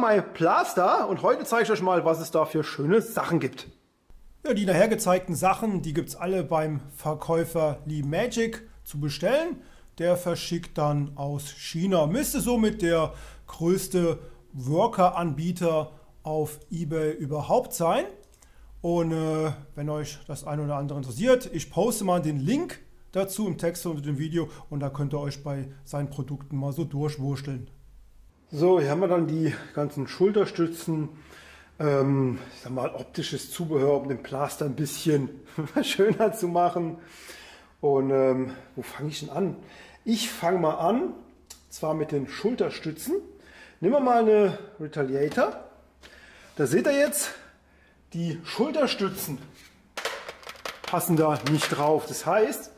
My Plaster und heute zeige ich euch mal, was es da für schöne Sachen gibt. Ja, die nachher gezeigten Sachen, die gibt es alle beim Verkäufer Li Magic zu bestellen. Der verschickt dann aus China. Müsste somit der größte Worker-Anbieter auf eBay überhaupt sein. Und wenn euch das eine oder andere interessiert, ich poste mal den Link dazu im Text und dem Video und da könnt ihr euch bei seinen Produkten mal so durchwurschteln. So, hier haben wir dann die ganzen Schulterstützen, ich sag mal optisches Zubehör, um den Plaster ein bisschen schöner zu machen. Und wo fange ich denn an? Ich fange mal an, zwar mit den Schulterstützen. Nehmen wir mal eine Retaliator. Da seht ihr jetzt, die Schulterstützen passen da nicht drauf. Das heißt,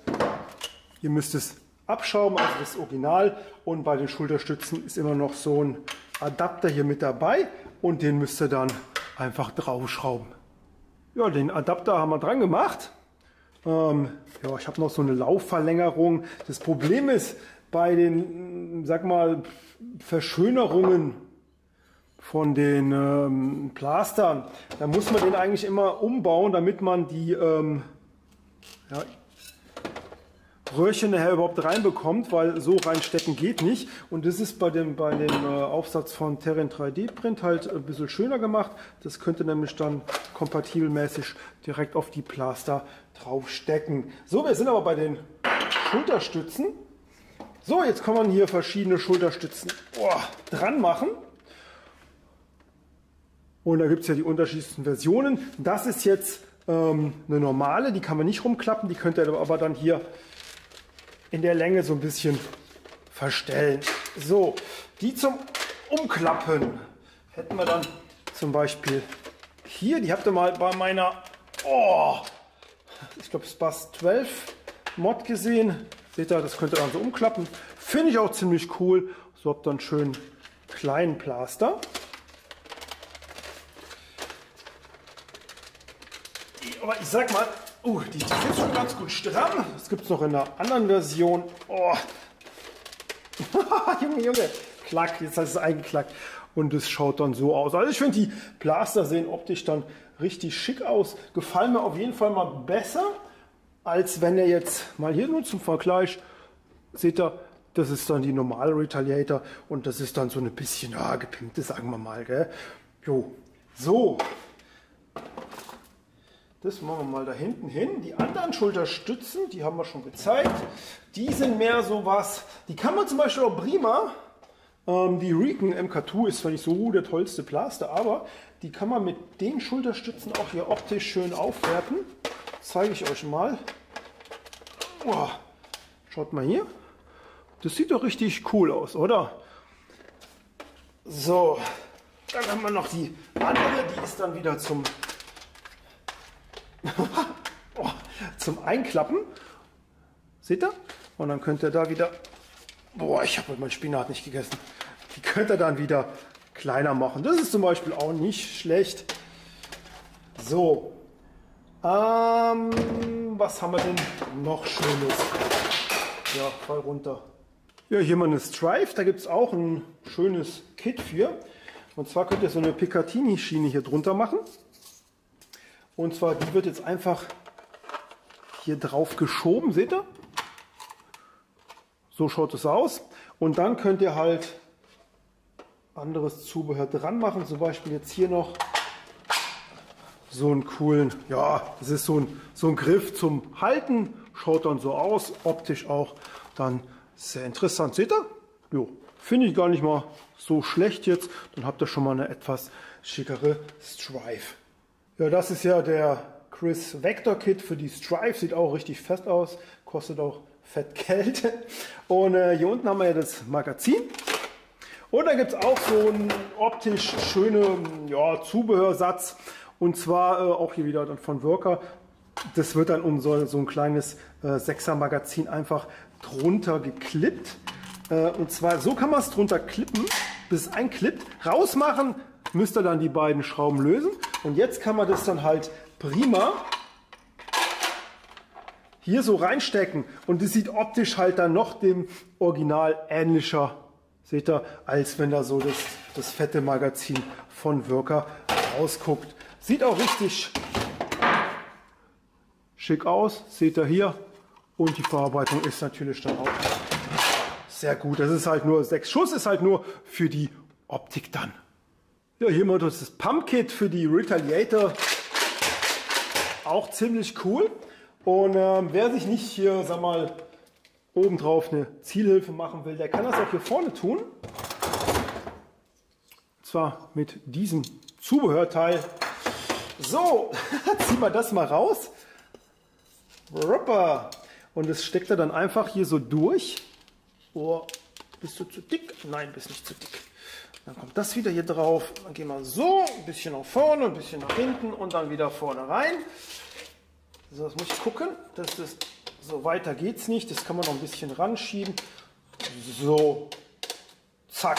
ihr müsst es abschrauben, also das Original. Und bei den Schulterstützen ist immer noch so ein Adapter hier mit dabei. Und den müsst ihr dann einfach draufschrauben. Ja, den Adapter haben wir dran gemacht. Ja, ich habe noch so eine Laufverlängerung. Das Problem ist, bei den, sag mal, Verschönerungen von den Plastern, da muss man den eigentlich immer umbauen, damit man die Röhrchen nachher überhaupt reinbekommt, weil so reinstecken geht nicht. Und das ist bei dem Aufsatz von Terran 3D Print halt ein bisschen schöner gemacht. Das könnte nämlich dann kompatibelmäßig direkt auf die Plaster draufstecken. So, wir sind aber bei den Schulterstützen. So, jetzt kann man hier verschiedene Schulterstützen dran machen. Und da gibt es ja die unterschiedlichsten Versionen. Das ist jetzt eine normale, die kann man nicht rumklappen, die könnt ihr aber dann hier in der Länge so ein bisschen verstellen. So, die zum Umklappen hätten wir dann zum Beispiel hier. Die habt ihr mal bei meiner, ich glaube SPAS 12 Mod gesehen. Seht ihr, das könnt ihr dann so umklappen. Finde ich auch ziemlich cool. So habt ihr einen schönen kleinen Plaster. Aber ich sag mal, die ist jetzt schon ganz gut stramm. Das gibt es noch in einer anderen Version. Junge, Junge. Klack, jetzt heißt es eingeklackt. Und es schaut dann so aus. Also ich finde, die Plaster sehen optisch dann richtig schick aus. Gefallen mir auf jeden Fall mal besser, als wenn ihr jetzt mal hier nur zum Vergleich, seht ihr, das ist dann die normale Retaliator und das ist dann so ein bisschen gepimpte, sagen wir mal. Gell? Jo. So. Das machen wir mal da hinten hin. Die anderen Schulterstützen, die haben wir schon gezeigt. Die sind mehr so was. Die kann man zum Beispiel auch prima. Die Recon MK2 ist zwar nicht so der tollste Plaster, aber die kann man mit den Schulterstützen auch hier optisch schön aufwerten. Das zeige ich euch mal. Schaut mal hier. Das sieht doch richtig cool aus, oder? So, dann haben wir noch die andere. Die ist dann wieder zum zum Einklappen. Seht ihr? Und dann könnt ihr da wieder... ich habe heute meinen Spinat nicht gegessen. Die könnt ihr dann wieder kleiner machen. Das ist zum Beispiel auch nicht schlecht. So. Was haben wir denn noch Schönes? Ja, voll runter. Ja, hier mal eine Stryfe. Da gibt es auch ein schönes Kit für. Und zwar könnt ihr so eine Picatinny-Schiene hier drunter machen. Und zwar, die wird jetzt einfach hier drauf geschoben, seht ihr? So schaut es aus. Und dann könnt ihr halt anderes Zubehör dran machen. Zum Beispiel jetzt hier noch so einen coolen, das ist so ein Griff zum Halten. Schaut dann so aus, optisch auch dann sehr interessant. Seht ihr? Jo, finde ich gar nicht mal so schlecht jetzt. Dann habt ihr schon mal eine etwas schickere Stryfe. Ja, das ist ja der Chris Vector Kit für die Stryfe, sieht auch richtig fett aus, kostet auch fett Geld. Und hier unten haben wir ja das Magazin. Und da gibt es auch so einen optisch schönen Zubehörsatz. Und zwar auch hier wieder dann von Worker. Das wird dann um so ein kleines 6er Magazin einfach drunter geklippt. Und zwar so kann man es drunter klippen, bis es einklippt, rausmachen. Müsst ihr dann die beiden Schrauben lösen und jetzt kann man das dann halt prima hier so reinstecken und das sieht optisch halt dann noch dem Original ähnlicher, seht ihr, als wenn da so das das fette Magazin von Worker rausguckt. Sieht auch richtig schick aus, seht ihr hier. Und die Verarbeitung ist natürlich dann auch sehr gut. Das ist halt nur 6 Schuss, ist halt nur für die Optik dann. Ja, hier mal das Pumpkit für die Retaliator. Auch ziemlich cool. Und wer sich nicht hier, sag mal, obendrauf eine Zielhilfe machen will, der kann das auch hier vorne tun. Und zwar mit diesem Zubehörteil. So, ziehen wir das mal raus. Und das steckt er dann einfach hier so durch. Oh, bist du zu dick? Nein, bist nicht zu dick. Dann kommt das wieder hier drauf. Dann gehen wir so, ein bisschen nach vorne, ein bisschen nach hinten und dann wieder vorne rein. So, das muss ich gucken, dass das so weiter geht's nicht. Das kann man noch ein bisschen ranschieben. So, zack.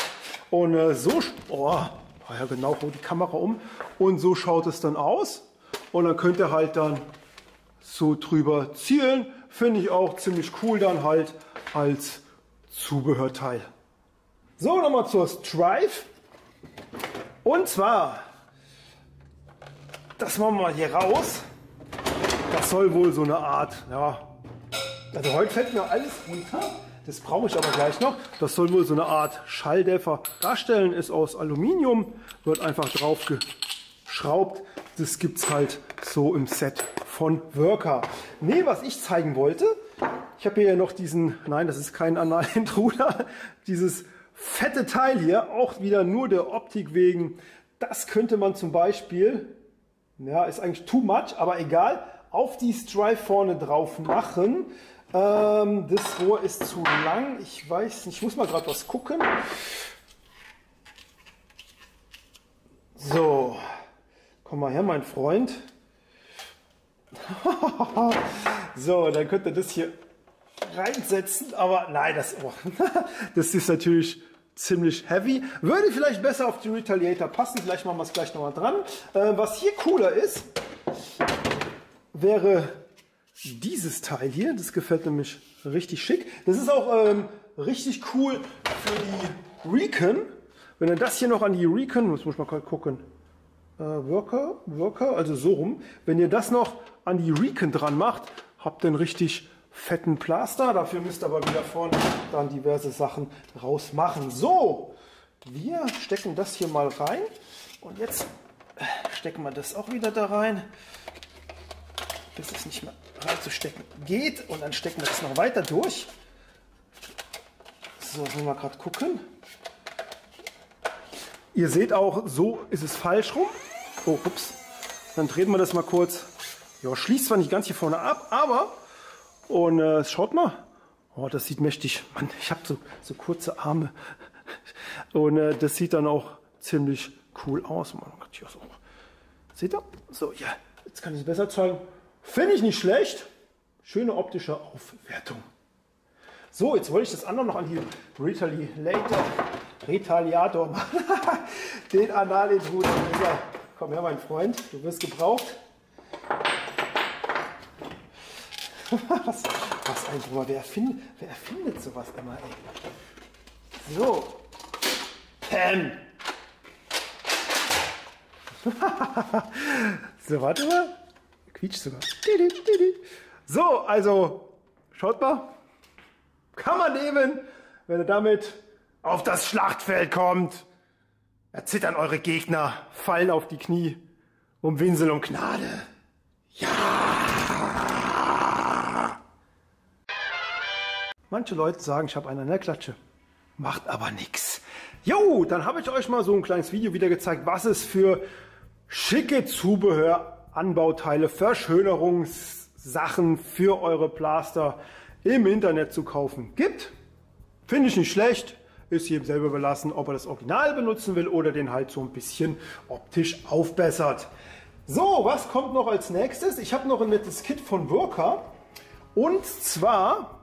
Und so, oh, ja genau, hol die Kamera um. Und so schaut es dann aus. Und dann könnt ihr halt dann so drüber zielen, finde ich auch ziemlich cool dann halt als Zubehörteil. So, nochmal zur Stryfe. Und zwar, das machen wir mal hier raus. Das soll wohl so eine Art, ja, also heute fällt mir alles runter, das brauche ich aber gleich noch. Das soll wohl so eine Art Schalldämpfer darstellen, ist aus Aluminium, wird einfach drauf geschraubt. Das gibt es halt so im Set von Worker. Nee, was ich zeigen wollte, ich habe hier noch diesen, nein, das ist kein Anal-Intruder, dieses fette Teil hier, auch wieder nur der Optik wegen. Das könnte man zum Beispiel, ja, ist eigentlich too much, aber egal, auf die Stryfe vorne drauf machen. Das Rohr ist zu lang, ich weiß nicht, ich muss mal gerade was gucken. So, komm mal her, mein Freund. So, dann könnt ihr das hier reinsetzen, aber nein, das, oh, das ist natürlich ziemlich heavy. Würde vielleicht besser auf die Retaliator passen, vielleicht machen wir es gleich nochmal dran. Was hier cooler ist, wäre dieses Teil hier, das gefällt nämlich richtig schick. Das ist auch richtig cool für die Recon. Wenn ihr das hier noch an die Recon, das muss man mal gucken, Worker, also so rum. Wenn ihr das noch an die Recon dran macht, habt ihr einen richtig fetten Plaster. Dafür müsst ihr aber wieder vorne dann diverse Sachen rausmachen. So, wir stecken das hier mal rein. Und jetzt stecken wir das auch wieder da rein, bis es nicht mehr reinzustecken geht. Und dann stecken wir das noch weiter durch. So, jetzt müssen wir gerade gucken. Ihr seht auch, so ist es falsch rum. Oh, ups. Dann drehen wir das mal kurz. Ja, schließt zwar nicht ganz hier vorne ab, aber... Und schaut mal. Oh, das sieht mächtig. Mann, ich habe so kurze Arme. Und das sieht dann auch ziemlich cool aus. Mann, ja, so. Seht ihr? So, ja. Jetzt kann ich es besser zeigen. Finde ich nicht schlecht. Schöne optische Aufwertung. So, jetzt wollte ich das andere noch an die Retaliator machen. Den Anal-Intruder. Komm her, mein Freund. Du wirst gebraucht. Was ein Brummer. Wer erfindet sowas immer, ey? So. Pam. So, warte mal. Quietscht sogar. So, also, schaut mal. Kann man eben, wenn ihr damit auf das Schlachtfeld kommt, erzittern eure Gegner, fallen auf die Knie, winseln um Gnade. Ja! Manche Leute sagen, ich habe einen an der Klatsche. Macht aber nichts. Jo, dann habe ich euch mal so ein kleines Video wieder gezeigt, was es für schicke Zubehör, Anbauteile, Verschönerungssachen für eure Plaster im Internet zu kaufen gibt. Finde ich nicht schlecht. Ist jedem selber überlassen, ob er das Original benutzen will oder den halt so ein bisschen optisch aufbessert. So, was kommt noch als nächstes? Ich habe noch ein nettes Kit von Worker. Und zwar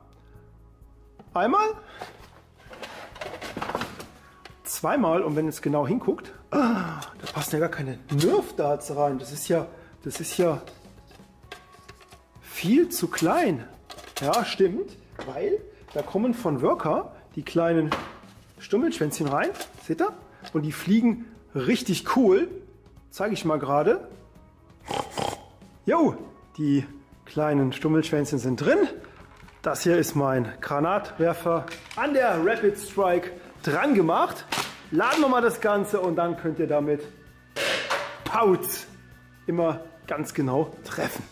einmal, zweimal, und wenn ihr es genau hinguckt, da passen ja gar keine Nerf-Darts rein. Das ist ja viel zu klein. Ja, stimmt, weil da kommen von Worker die kleinen Stummelschwänzchen rein, seht ihr? und die fliegen richtig cool. Zeige ich mal gerade. Jo, die kleinen Stummelschwänzchen sind drin. Das hier ist mein Granatwerfer an der Rapid Strike dran gemacht. Laden wir mal das Ganze und dann könnt ihr damit Pauz immer ganz genau treffen.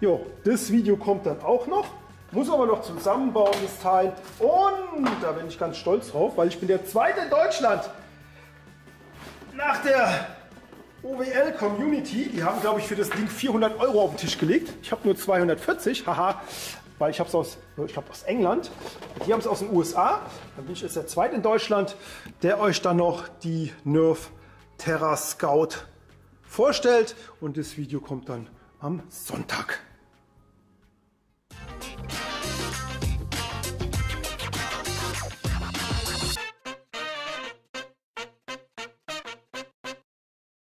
Jo, das Video kommt dann auch noch. Muss aber noch zusammenbauen, das Teil. Und da bin ich ganz stolz drauf, weil ich bin der Zweite in Deutschland nach der OWL Community. Die haben, glaube ich, für das Ding 400 € auf den Tisch gelegt. Ich habe nur 240, haha, weil ich habe es aus England. Die haben es aus den USA. Dann bin ich jetzt der Zweite in Deutschland, der euch dann noch die Nerf Terra Scout vorstellt. Und das Video kommt dann am Sonntag.